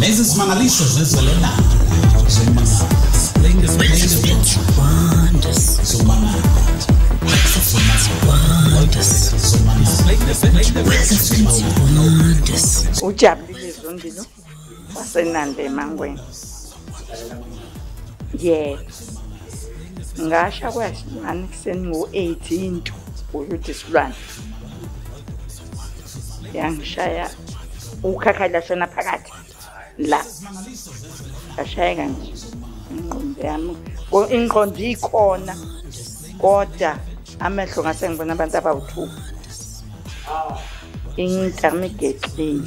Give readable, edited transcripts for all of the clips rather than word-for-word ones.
Lezi zimangaliso zezolelana ujabulile zondino wasenande emangweni ye ngasha kwasimane kuseni ngo-18 uyuthi silwane yangishaya ukhakhala shona phakathi la ashayeka nje ingqondo yami ingqondo ikhona kodwa amehlo ngase ngibona abantu abawuthuka intermittently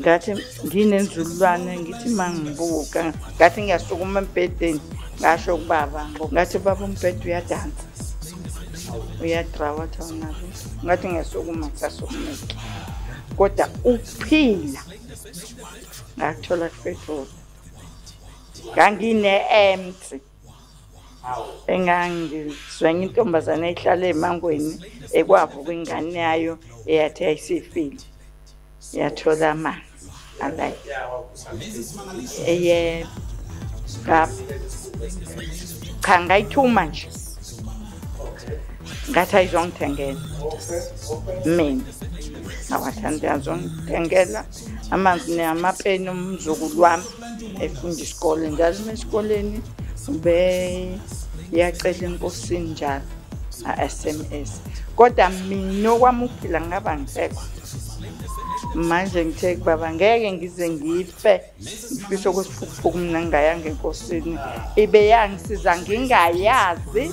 ngathi nginenzululwane ngithi mangibuka ngathi ngiyasukuma empedeni ngasho kubaba ngathi baba umpedi uyadansa uyadrawa thona ngathi ngiyasukuma sasukuma kodwa uphila ngathola petrol ngangine-empty engangizwenga intombazane ehlala emangweni ekwavuka ingane yayo eyathi ayisifile yathola amanzi alayi cha ngayithuma nje ngathi ayizongithengela mina awathanda azongithengela amanzi namapeni umzukulu wami efunda isikole njalo esikoleni ube yacela enkosini njalo a-SMS kodwa mina okwami ukuphila ngaba ngisekho manje ngithe kubaba ngeke ngize ngife ngifisa kwesiphukuphuku mina ngingayanga enkosini ibe yangisiza ngingayazi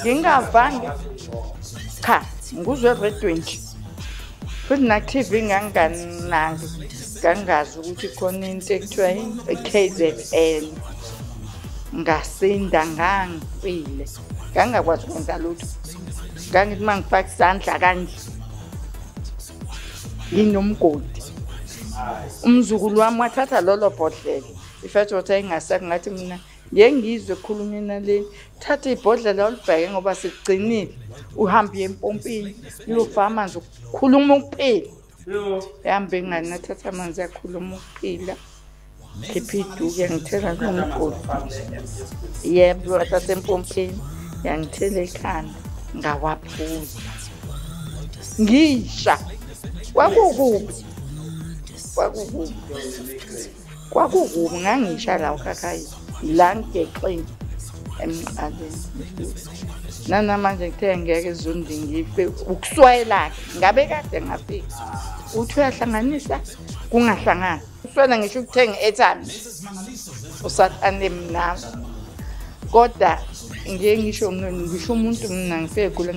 ngingavange cha nguzwe redwe nje futhi na-TV nganginganaki ngangingazi ukuthi khona into ekuthiwa i-KZN ngasinda ngangifile ngangingakwazi ukwenza lutho ngangithi uma ngifaka isandla kanje nginomgodi umzukulu wami wathatha lolo bhodlela ifethothi ayingaseki ngathi mina ngiyengizwe khulumina leni thatha ibhodlela olubheke ngoba sigcinile uhambe empompini lova amanzi ukukhuluma ukuphila yambe ingane nathatha amanzi yakhuluma ukuphila khipha iduke ngithela kumgodi yebo wathatha empompini yangithela ekhanda ngawaphuza ngisha kwakukubi ngangisha la ukhakhayi la ngigeqeni emqaleni nanamanje ngithe ngeke zondi ngife ukuswayelakhe ngabe kade ngafika uthi uyahlanganisa kungahlangani uswela ngisho ukuthenga i-airtime usatanemi nami kodwa ngiye ngisho umuntu mina ngifegula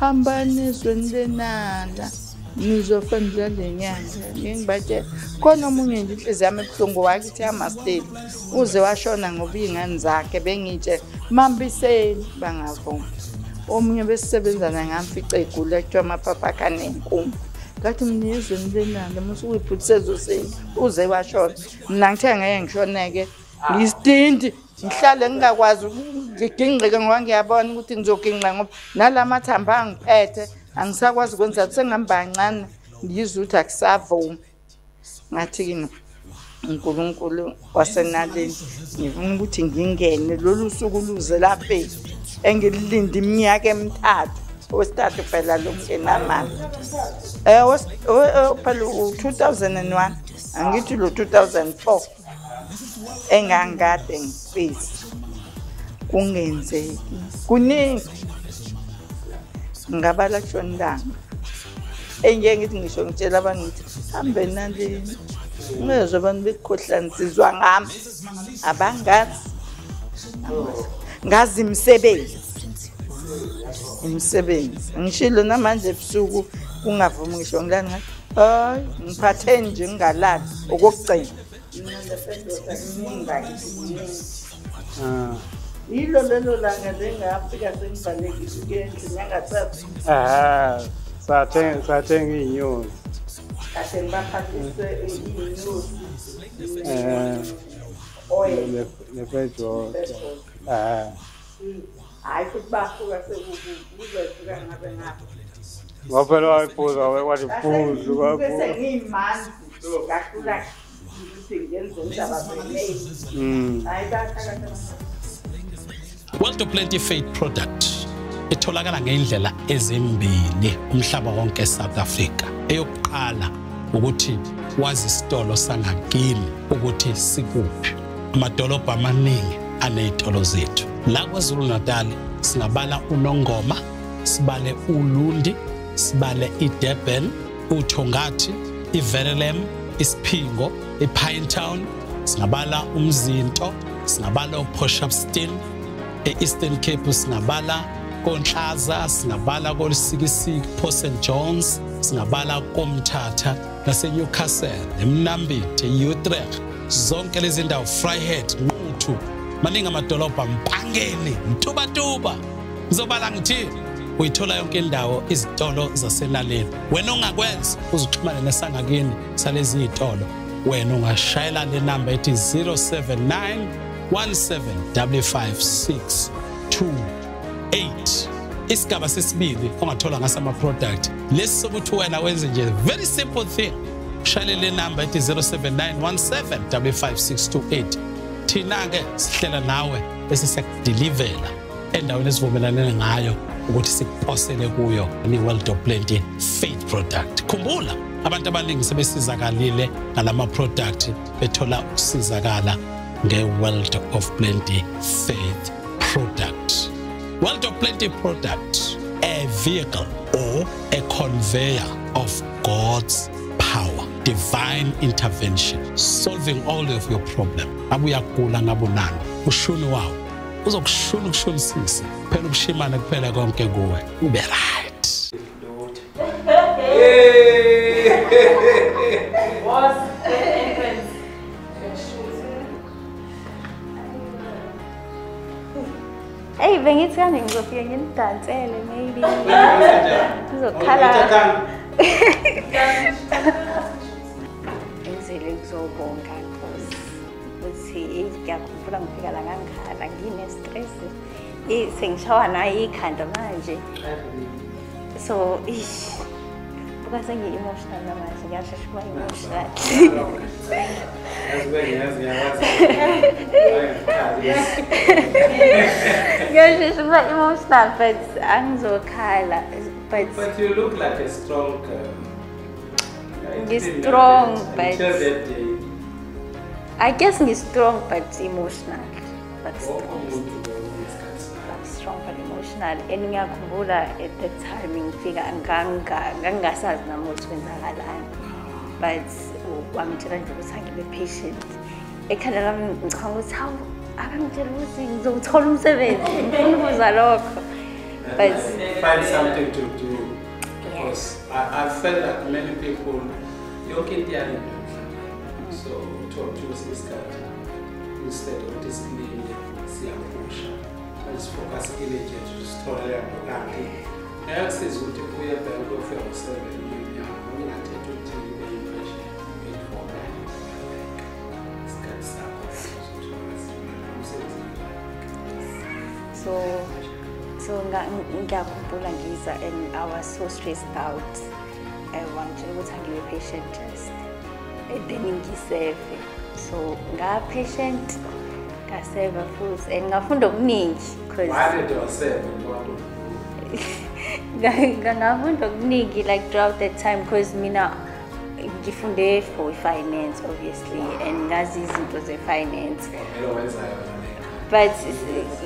hambani ezweni lenala nizofundela lenyanga ngingibathe khona umunye nje inhliziyo yami ebuhlungu wakithi yamasteli uze washona ngoba iy'ngane zakhe bengitshe mambiseni bangavuma omunye besisebenzana ngamfica egula ekuthiwa amaphapha akhe anenkumba ngathi mina ezweni lenalo musukuyibhuthisa ezoseni uze washona mna ngithe ngeke ngishoneke ngisitindi ngihlale ngingakwazi ngiginqike ngoba ngiyabona ukuthi ngizoginqa ngoba nala mathambo angiphethe angisakwazi ukwenza sengihamba kancane ngiyizwa ukuthi akusavuma ngathi-ke uNkulunkulu wasenaleni ngifuna ukuthi ngingene lolu suku luze lapheli engilinde iminyaka emithathu owesithathu phela lonkenamali phela u-2001 angithi lo-2004 engangikade ngifisa kungenzeki kuningi ngabala kushonilanga engiye ngithi ngisho ngitshela abantu ngithi hambe naleni ngezwe abantu bekukhohlanisizwa ngami abangazi ngazi imisebenzi ngishilo namanje ebusuku kungavumi ngisho ngilani ngathi hayi ngiphathe nje ngingalali okokugcina yilo lelo langa lengafika sengibalekile ukuyendlini yangathathu sathenga iy'nyosi kade ngibaphathise iy'nyosi nepetrol hhayi futhi basuka sekubuzethuka ngabe ngapha Wapelewa ipoza watipuzu wakho. Well, to Plenty Faith product. Itholakala ngendlela ezimbili umhlaba wonke South Africa. Eyokuqala ukuthi wazi isitolo sangakini ukuthi sikuphi. Amadolobha amaningi anezitolo zethu. La kwaZulu Natal singabala uNongoma, sibale uLundi, sibale iDurban, uThongathi, iVerelem, iSphingo, iPinetown, singabala uMzinto, singabala uPortshepstone, eEastern Cape singabala koNhlaza, singabala koLisikisiki, Port St Johns, singabala koMthatha, naseNewcastle, eMnambithi, eUtrecht, zonke lezi ndawo, Vryheid, Muthu, maningi amadolobha Mpangeni, Mthubatuba, ngizobala ngithi uyithola yonke indawo izitolo zaselaleni. Wena ongakwenza uzixhumane nesangakini salezi zitolo. Wena ungashayela le number ethi 0791755628. Isigaba sesibili ongathola ngase ama product. Lesi sokuthi wena wenze nje very simple thing. Shayela le number ethi 0791755628. Thina ke sihlela nawe bese siyakudelivela endaweni esivumelane ngayo ukuthi sikuphosele kuyo iWorld of Plenty Faith product. Khumbula abantu abaningi sebesizakalile ngalama product bethola ukusizakala ngeWorld of Plenty Faith product. World of Plenty product, a vehicle or a conveyor of God's power, divine intervention, solving all of your problem. Abuyakula ngabonana ushuni wawo uzokushuna ukushunisisa phela ukushimana kuphela konke kuwe ube right. Hey, bengithi kanje ngizofika nginidansele maybe. Ngizokhala. Ngizele ngizobonga nkosi. Uthi ngiyakufuna ngifika la ngangikhala ngine stress. Sengishawa nayi ikhanda manje. So, because I'm emotional now, so I just feel emotional. I just feel emotional, but I'm so calm. But you look like a strong girl. You're strong, but I guess you're strong, but emotional, but strong and emotional. And ngiyakhumbula at that time ngifika ngangasazi nami ukuthi kwenzakalani. But wangitshela nje ukuthi ngibe patient. Ekhanda lami ngicabanga ukuthi hawu abangitshela ukuthi ngizothola umsebenzi. Ngifuna ukuza lokho. But find something to do. Because I felt that many people yonke into yalento. So uthola ukuthi isikhathi instead of discipline siyapusha. Let's focus on energy to restore your body. Health is what you pay back for yourself and you are not able to take the impression it for that. It's got stuff. So ngiyakhumbula ngiza and I was so stressed out. I wanted ukuthi ngibe patient just. And then ngisave. So ngaba patient. I serve a foods and I found a niche. Why did you serve a bottle? Like throughout that time, because Mina different day for finance, obviously, and Nazis it was a finance. But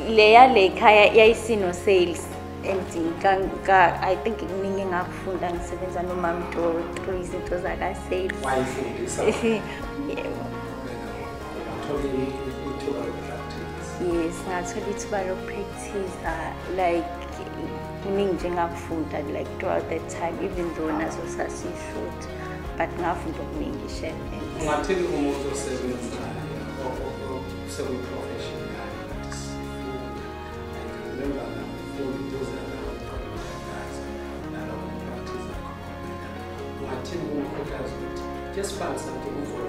Leia Lake, I see no sales. And I think meaning up food and savings and mom to reason to that I said. Why food? Yes, naturally it's about practice. Like minging up food and like throughout that time, even though nas was a seafood, but nothing but mingish. I tell you almost the same profession. I remember that food was another practice, I tell you what, just find something for them.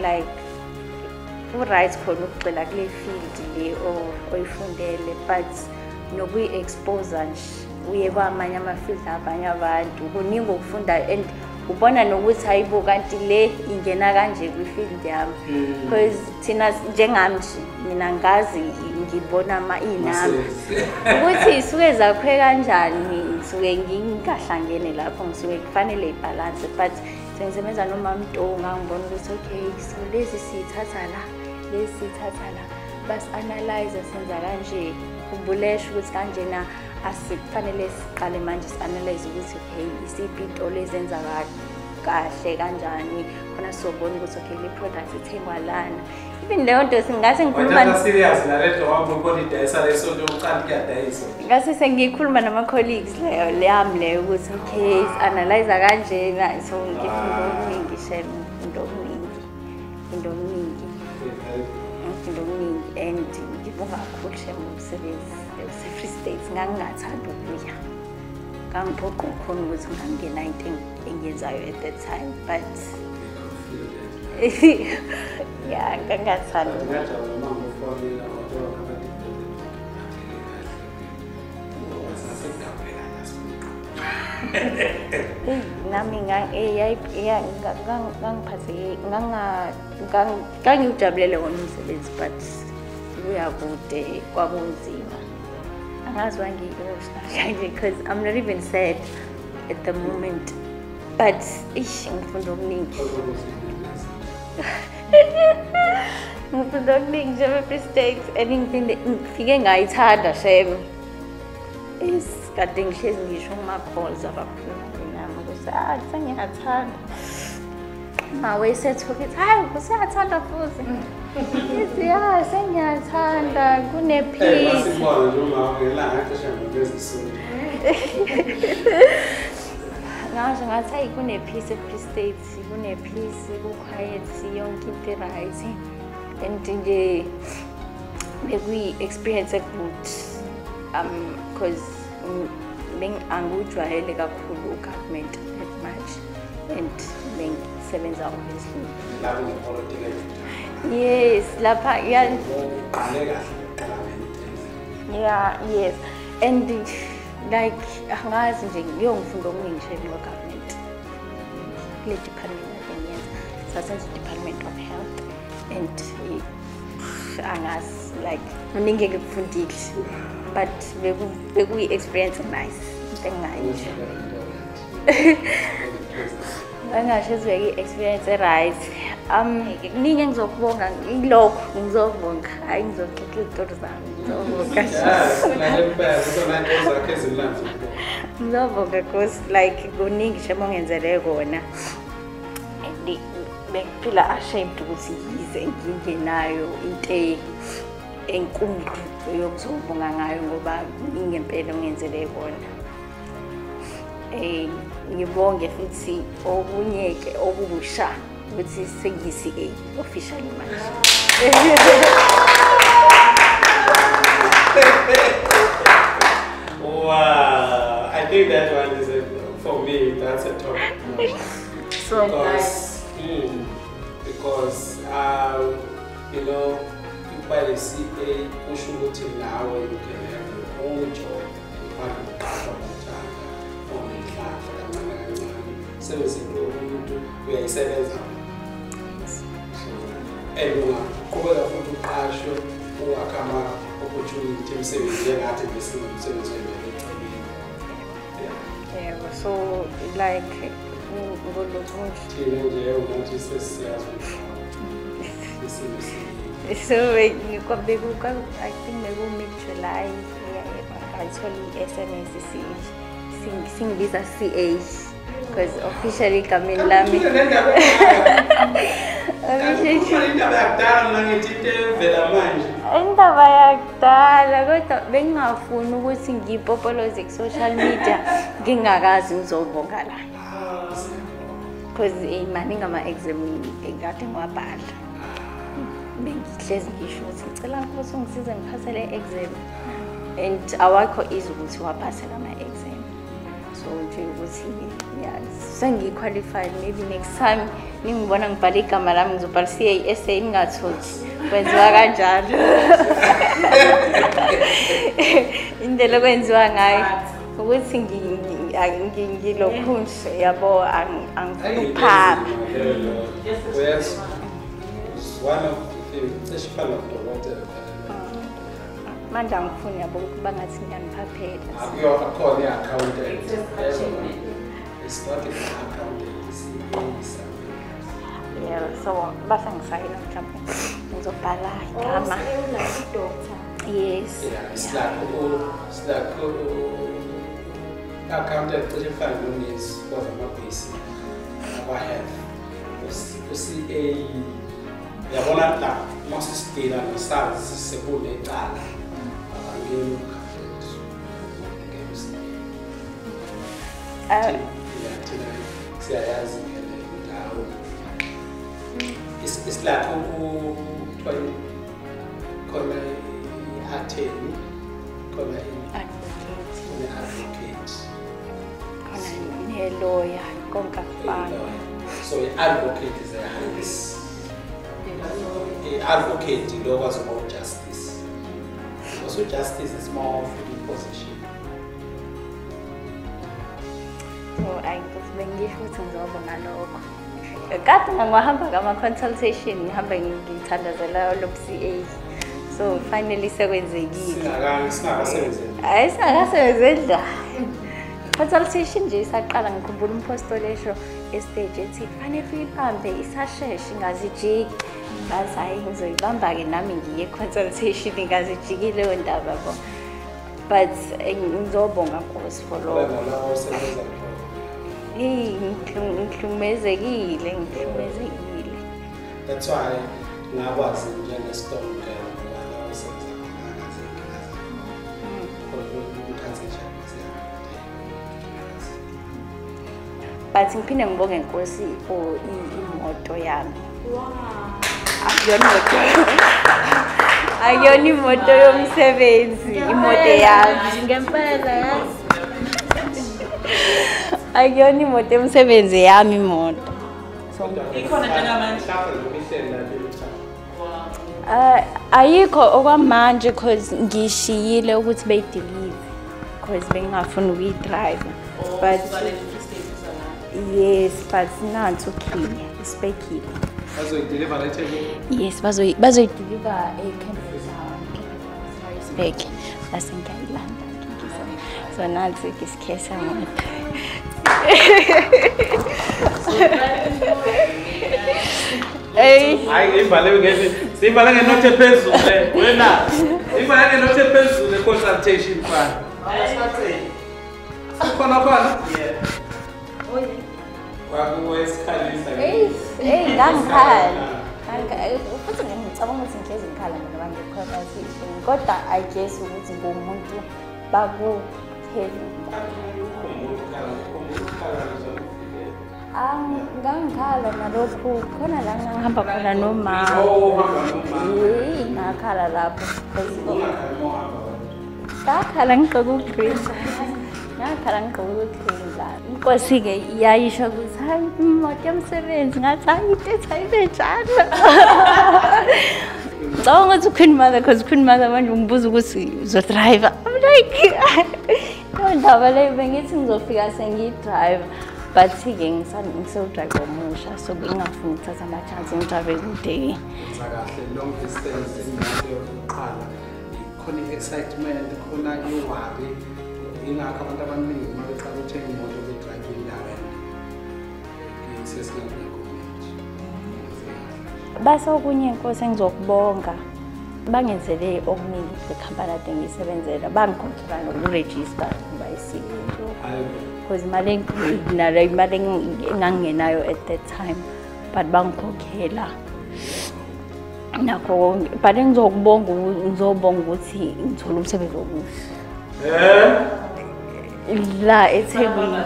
Like uright khona ukugcela kule field le oyifundele but nokuyi-expose nje uye kwamanye amafield abanye abantu kuningi ukufunda and ubona nokuthi hayibo kanti le ingena kanje kwifield yami because thina njengami mina ngazi ngibona inami ukuthi isuke zakhwe kanjani ngisuke ngingahlangene lapho ngisuke kufanele ibalance but sengisebenza noma mntonga ngibona ukuthi okay so lezi sithatha la lezi sithatha la bas analyze senza kanje kubulesha ukuthi kanjena asifanele siqale manje sianalyze ukuthi hey isiphi into lezenza kahle kanjani khona sobona ukuthi okay le product ithengwa lana even leyo nto singathi ngikhuluma nje serious la lezo wabukona idayisa leso lokuqala kuyadayisa ngase sengikhuluma nama colleagues leyo leyami leyo ukuthi okay analyze kanjena so ngifuna ukungishela into omningi and ngibonga kakhulu shemsebenzi Free States ngangingathanda ukuya ngangiphoqa ukukhona ukuthi ngangena into engiyenzayo at that time but yeah ngangingathanda nami ngangiwujabulele wona umsebenzi but uyakude kwakunzima That's why I'm emotional because I'm not even sad at the moment. But I'm not mistakes. Anything that hard to shame is cutting she's using my calls of a problem. My way said to get high because I had a frozen. Yeah, saying I had a good nap. Now I say, good nap piece of Free States, good nap piece, go quiet, see young kid rising. And today, we experience a good, because being angry, I like a cool government that much. And being seven's obviously. Loving politics. Yes, lapa. Yeah. Yeah. Yes, and like ngazi nje ngiyongifunda okuningi nje ngegovernment. Le department yenza sasenze department of health and angas like maningi ngikufundile but bekuyi experience nice ngingayithi. Angasho vele experience right ningi ngizokubonga ngilokho ngizobonga hayi ngizoxoxa izinto zami ngizobonga because like kuningi shame ongenzele kona and bengifila ashamed ukuthi yize ngingenayo into enkulu yokuzobonga ngayo ngoba ngempela ongenzele kona ngibonge futhi okunyeke okusha ukuthi sengiyisike officially manje wow I think that one is for me that's a top so nice because you know by the CA kusho ukuthi nawe you can have your own job so like so you got the book I think they will make July I told SMS sing visa CA because officially coming lami indaba yakudala kodwa bengingafuni ukuthi ngipopoloze ku-social media ngingakazi ngizobonga la because maningi ama-exam ekade ngiwabhala bengihlezi ngisho ukuthi ngicela ukuthi ungisize ngiphasele i-exam and awakho izwi ukuthi waphasela ama-exam qualified. Maybe next time, it's not even accounted, it's even something. Yeah, so but I'm sorry, yes. Yeah, it's yeah. Like oh, it's like accounted 35 minutes for the basic. I have the whole lot must still and stars bullet. It's like advocate. Lawyer, so an advocate is a hands. An advocate delivers more justice. Also, justice is more of the position. So I was being given to the consultation so finally consultation but that's why now I was in general stone I was but in Pinambogan I only want them 7 days. I'm in mode. I call over man because Gishilo would make the leave because being a fun we drive. But yes, but not okay. It's Becky. Yes, but we deliver a camera. I think I landed. So now it's case I want. If I not a pencil, the consultation plan. I'm going to go to the house. But seeing something so drive or motion, so being a food has a chance in traveling day. It's a long distance in the car. Conic excitement, Kona, you are in our company, motor chain, motor driving down. It's just not a good match. Basso Gunya Cosings of Bonga. Bang is a day of me, the company thing is 7 days, a bank contract registered by sea. Because Maling Nanginayo at that time, but Bangkok Hela Nako Padang Zobong would see in Solum Seven. La, it's heavy.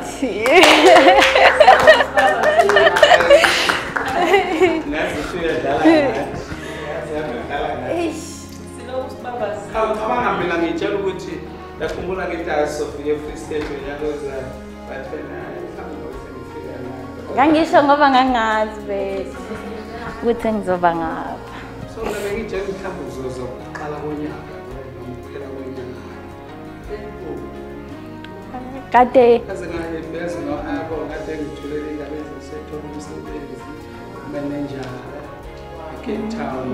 Nakumbuka ngitasofia freestyle yangoza bathena ngangisho ngoba ngangazi bese ukuthi ngizoba ngapha so ngabe ngijeni mhlawumbe uzozoqala konyaka nokuphela konyaka kade kazengane bese no abo kade ngithulele ngabeze sethu umsebenzi manager Cape Town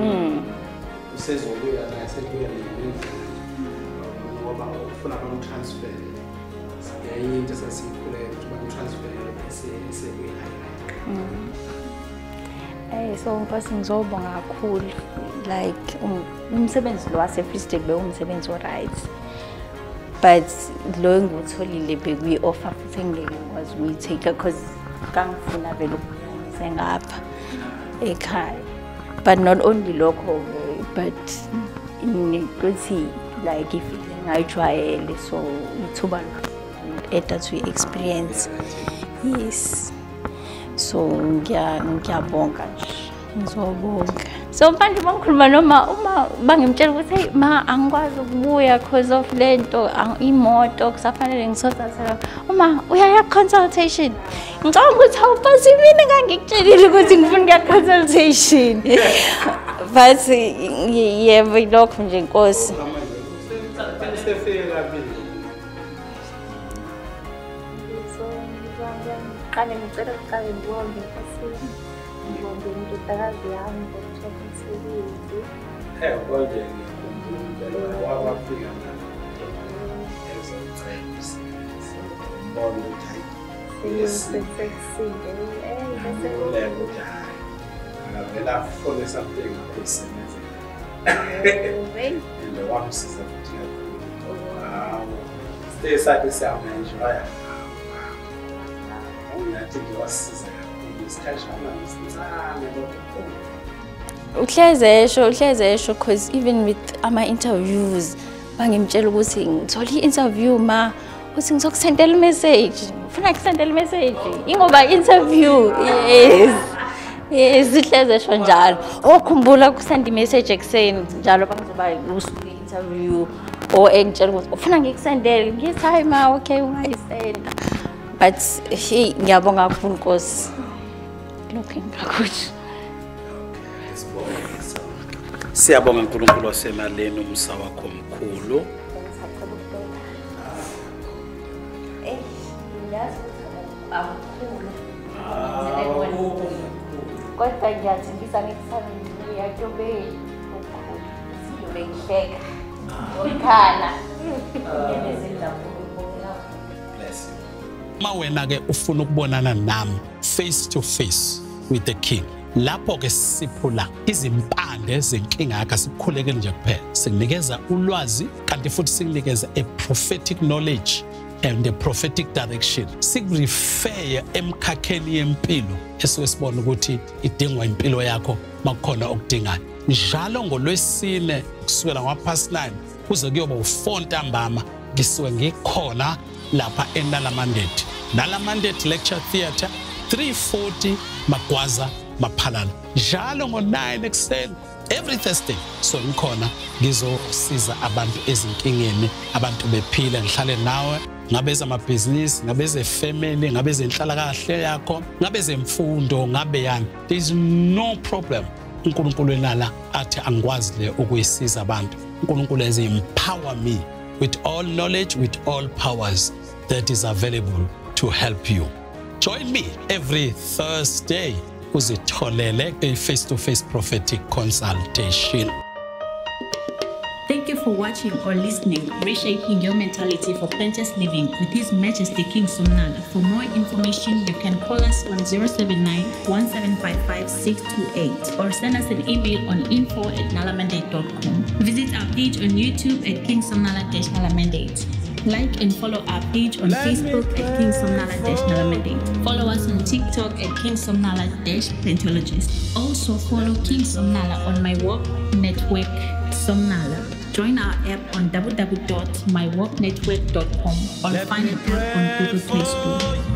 usezobuya la sekhona ngoba ufuna ukutransfer yayinto sasikhuleka ukuthi bakutransfer so mfase ngizobonga kakhulu like umsebenzi lo wase Free State be umsebenzi right but lo ngitholile bekuyi offer futhi ngeke ngikwazi ukuyithatha because ngangifuna vele sengapha ekhaya but not only lokho but ukuthi like if ngayijwayele so ithuba eta to experience yes so ngiyabonga ngizobonga so manje bangikhuluma noma uma bangimtshela ukuthi hey ma angikwazi ukubuya because of lento imoto kusafanele ngisotha sala uma uyaya consultation ngicabanga ukuthi awuphasi mina ngangikutshelile ukuthi ngifuna ukuya consultation but yebo lokho nje inkosi kane ngicela uqale ngibonge mfasini ngibonge indodakazi yami ngomthetho umsebenzi ngibonge wabafika uhlezesho because even with ama-interviews bangimtshela ukuthi ngithole i-interview ma uthi ngizokusendela i-message ngifuna kusendela i-message ingoba i-interview yes uhlezesho njalo okhumbula ukusenda i-message ekuseni njalo bangizoba i-interview or engitshela ukuthi ufuna ngikusendele ngithi ma okay ungayisenda but hey ngiyabonga kakhulu Nkosi looking kakhulu siyabonga uNkulunkulu wasemaleni umsa wakho omkhulu yazi akukhulu kodwa yathi ngisangisabeni uyajobeni ukukhulu siyobekheka ukhala bless you mawena ke ufuna ukubonana nami face to face with the king lapho ke siphula izimpande zenkinga yakho sikhulekele nje kuphela sikunikeza ulwazi kanti futhi sikunikeza a prophetic knowledge and a prophetic direction sikurefer emkhakheni yempilo esibona ukuthi idingwa impilo yakho makukhona okudingayo njalo ngolwesine kusukela ngapast 9 kuze kuyoba u4 ntambama ngisuke ngikhona lapha eNala Mandate Nala Mandate Lecture Theatre 340 Magwaza Maphalala njalo ngo9 ekuseni every Thursday so ngikhona ngizosiza abantu ezinkingeni abantu bephila ngihlale nawe ngabe zamabhizinisi ngabe zefamily ngabe zenhlala kahle yakho ngabe zemfundo ngabe yani there is no problem uNkulunkulu enala athi angikwazi le ukuyisiza abantu uNkulunkulu ezi empower me with all knowledge, with all powers that is available to help you. Join me every Thursday uzitholele a face-to-face prophetic consultation. Thank you for watching or listening. Reshaping your mentality for plenteous living with His Majesty King Somnala. For more information, you can call us on 079-1755-628 or send us an email on info@nalamandate.com. Visit our page on YouTube at King Somnala-Nala Mandate. Like and follow our page on Facebook at King Somnala-Nala Mandate. Follow us on TikTok at King Somnala-Plentiologist. Also follow King Somnala on My Work Network Somnala. Join our app on www.myworknetwork.com or find it on Google Play Store.